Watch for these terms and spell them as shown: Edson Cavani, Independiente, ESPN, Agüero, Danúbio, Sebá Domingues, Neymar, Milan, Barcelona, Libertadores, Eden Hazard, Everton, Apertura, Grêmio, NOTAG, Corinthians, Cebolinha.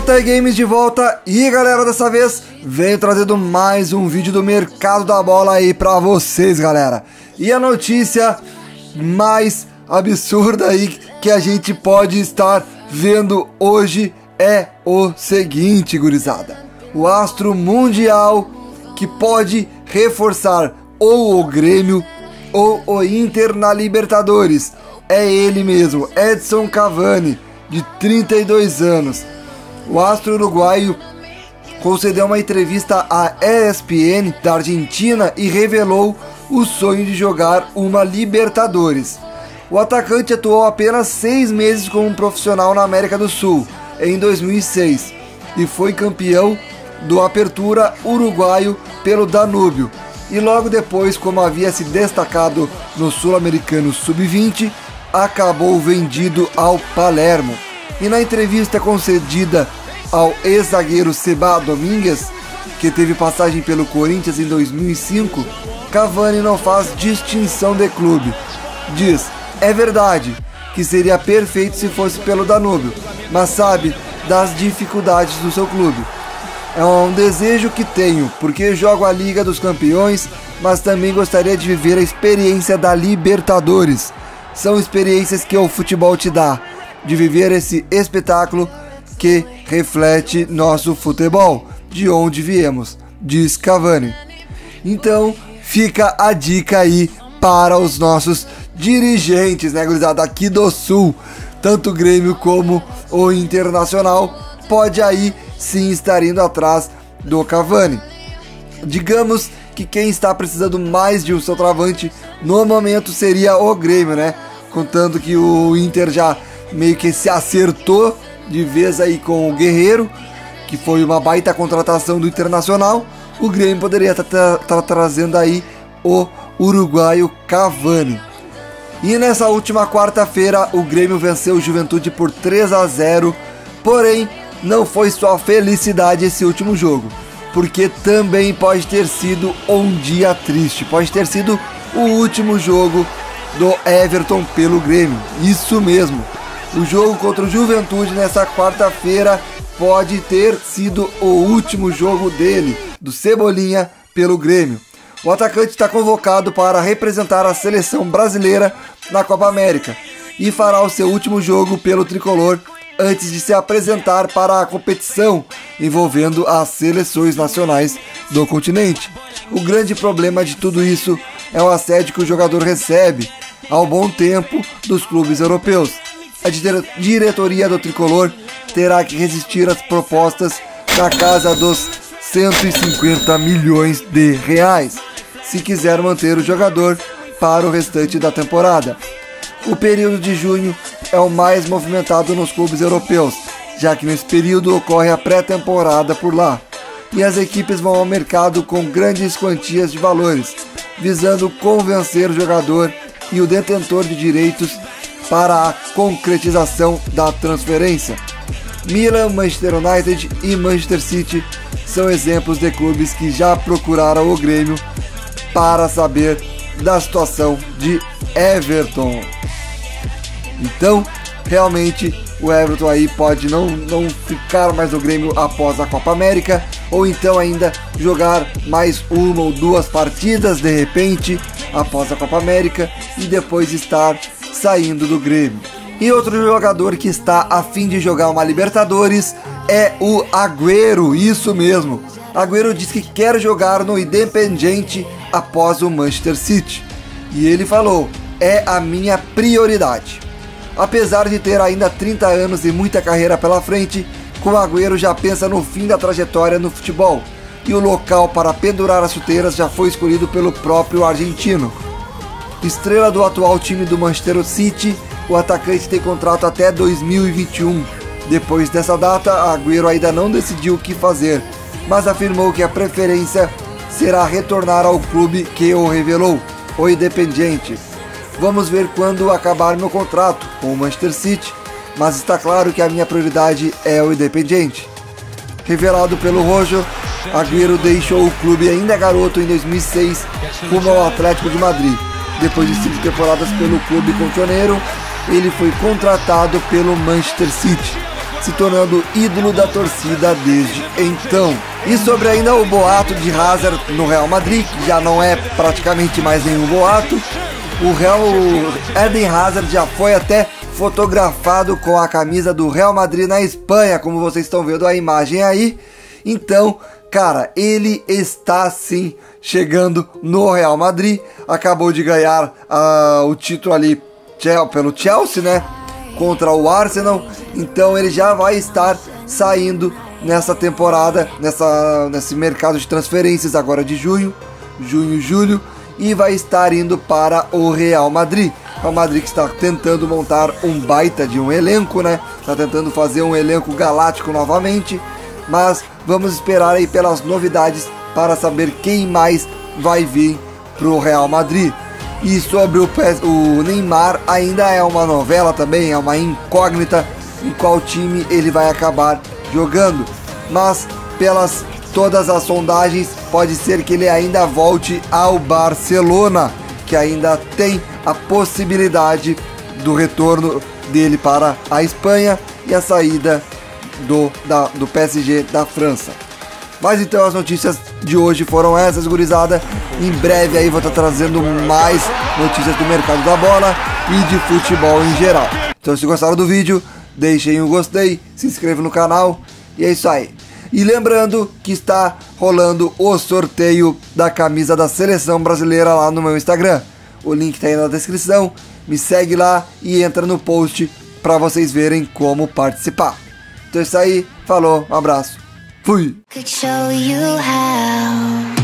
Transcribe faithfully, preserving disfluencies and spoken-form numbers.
NOTAG Games de volta e galera, dessa vez venho trazendo mais um vídeo do mercado da bola aí pra vocês, galera. E a notícia mais absurda aí que a gente pode estar vendo hoje é o seguinte, gurizada: o astro mundial que pode reforçar ou o Grêmio ou o Inter na Libertadores é ele mesmo, Edson Cavani, de trinta e dois anos. O astro uruguaio concedeu uma entrevista à E S P N da Argentina e revelou o sonho de jogar uma Libertadores. O atacante atuou apenas seis meses como um profissional na América do Sul, em dois mil e seis, e foi campeão do Apertura uruguaio pelo Danúbio. E logo depois, como havia se destacado no Sul-Americano sub vinte, acabou vendido ao Palermo. E na entrevista concedida ao ex-zagueiro Sebá Domingues, que teve passagem pelo Corinthians em dois mil e cinco, Cavani não faz distinção de clube. Diz: "É verdade que seria perfeito se fosse pelo Danúbio, mas sabe das dificuldades do seu clube. É um desejo que tenho, porque jogo a Liga dos Campeões, mas também gostaria de viver a experiência da Libertadores. São experiências que o futebol te dá, de viver esse espetáculo que reflete nosso futebol, de onde viemos", diz Cavani. Então fica a dica aí para os nossos dirigentes, né, gurizada, aqui do Sul, tanto o Grêmio como o Internacional pode aí sim estar indo atrás do Cavani. Digamos que quem está precisando mais de um centroavante no momento seria o Grêmio, né? Contando que o Inter já meio que se acertou de vez aí com o Guerreiro, que foi uma baita contratação do Internacional, o Grêmio poderia estar tá, tá, tá trazendo aí o uruguaio Cavani. E nessa última quarta-feira o Grêmio venceu o Juventude por três a zero, porém não foi só felicidade esse último jogo, porque também pode ter sido um dia triste, pode ter sido o último jogo do Everton pelo Grêmio, isso mesmo. O jogo contra o Juventude nessa quarta-feira pode ter sido o último jogo dele, do Cebolinha, pelo Grêmio. O atacante está convocado para representar a seleção brasileira na Copa América e fará o seu último jogo pelo tricolor antes de se apresentar para a competição envolvendo as seleções nacionais do continente. O grande problema de tudo isso é o assédio que o jogador recebe ao bom tempo dos clubes europeus. A diretoria do tricolor terá que resistir às propostas da casa dos cento e cinquenta milhões de reais, se quiser manter o jogador para o restante da temporada. O período de junho é o mais movimentado nos clubes europeus, já que nesse período ocorre a pré-temporada por lá, e as equipes vão ao mercado com grandes quantias de valores, visando convencer o jogador e o detentor de direitos para a concretização da transferência. Milan, Manchester United e Manchester City são exemplos de clubes que já procuraram o Grêmio para saber da situação de Everton. Então, realmente, o Everton aí pode não, não ficar mais no Grêmio após a Copa América, ou então ainda jogar mais uma ou duas partidas de repente após a Copa América e depois estar saindo do Grêmio. E outro jogador que está a fim de jogar uma Libertadores é o Agüero, isso mesmo. Agüero diz que quer jogar no Independiente após o Manchester City. E ele falou: "É a minha prioridade". Apesar de ter ainda trinta anos e muita carreira pela frente, com Agüero já pensa no fim da trajetória no futebol, e o local para pendurar as chuteiras já foi escolhido pelo próprio argentino. Estrela do atual time do Manchester City, o atacante tem contrato até dois mil e vinte e um. Depois dessa data, Agüero ainda não decidiu o que fazer, mas afirmou que a preferência será retornar ao clube que o revelou, o Independiente. "Vamos ver quando acabar meu contrato com o Manchester City, mas está claro que a minha prioridade é o Independiente". Revelado pelo Rojo, Agüero deixou o clube ainda garoto em dois mil e seis rumo ao Atlético de Madrid. Depois de cinco temporadas pelo clube colchoneiro, ele foi contratado pelo Manchester City. se tornando ídolo da torcida desde então. E sobre ainda o boato de Hazard no Real Madrid, que já não é praticamente mais nenhum boato, o Real Eden Hazard já foi até fotografado com a camisa do Real Madrid na Espanha, como vocês estão vendo a imagem aí. Então, cara, ele está sim chegando no Real Madrid, acabou de ganhar uh, o título ali pelo Chelsea, né, contra o Arsenal, então ele já vai estar saindo nessa temporada, nessa, nesse mercado de transferências agora de junho, junho, julho, e vai estar indo para o Real Madrid. Real Madrid que está tentando montar um baita de um elenco, né, está tentando fazer um elenco galáctico novamente, mas vamos esperar aí pelas novidades para saber quem mais vai vir para o Real Madrid. E sobre o, o Neymar, ainda é uma novela também, é uma incógnita em qual time ele vai acabar jogando. Mas pelas todas as sondagens, pode ser que ele ainda volte ao Barcelona, que ainda tem a possibilidade do retorno dele para a Espanha e a saída do, da, do P S G da França. Mas então as notícias de hoje foram essas, gurizada. Em breve aí vou estar trazendo mais notícias do mercado da bola e de futebol em geral. Então se gostaram do vídeo, deixem um gostei, se inscrevam no canal e é isso aí. E lembrando que está rolando o sorteio da camisa da seleção brasileira lá no meu Instagram. O link está aí na descrição, me segue lá e entra no post para vocês verem como participar. Então é isso aí, falou, um abraço. Could show you how.